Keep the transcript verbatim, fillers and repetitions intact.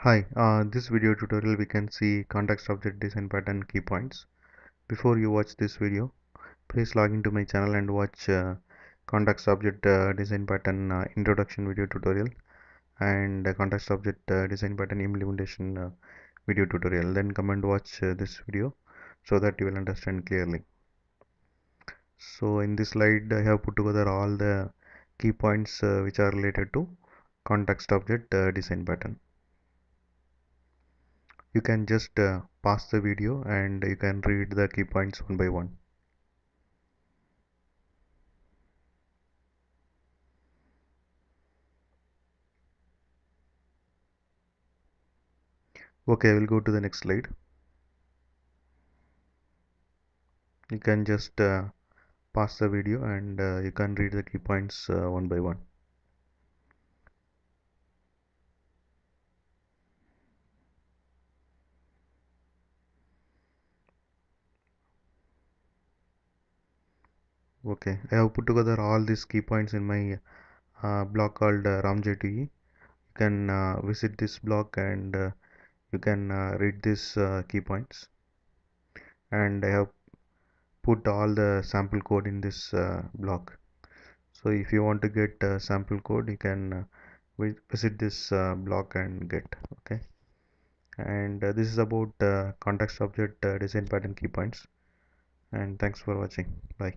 Hi, uh, this video tutorial we can see context object design pattern key points. Before you watch this video, please log into my channel and watch uh, context object uh, design pattern uh, introduction video tutorial and uh, context object uh, design pattern implementation uh, video tutorial. Then come and watch uh, this video so that you will understand clearly. So in this slide I have put together all the key points uh, which are related to context object uh, design pattern. You can just uh, pause the video and you can read the key points one by one. Okay, I will go to the next slide. You can just uh, pause the video and uh, you can read the key points uh, one by one. Okay, I have put together all these key points in my uh, blog called uh, ramj two ee. You can uh, visit this blog and uh, you can uh, read these uh, key points. And I have put all the sample code in this uh, blog. So if you want to get uh, sample code, you can uh, visit this uh, blog and get. Okay, and uh, this is about uh, context object uh, design pattern key points. And thanks for watching. Bye.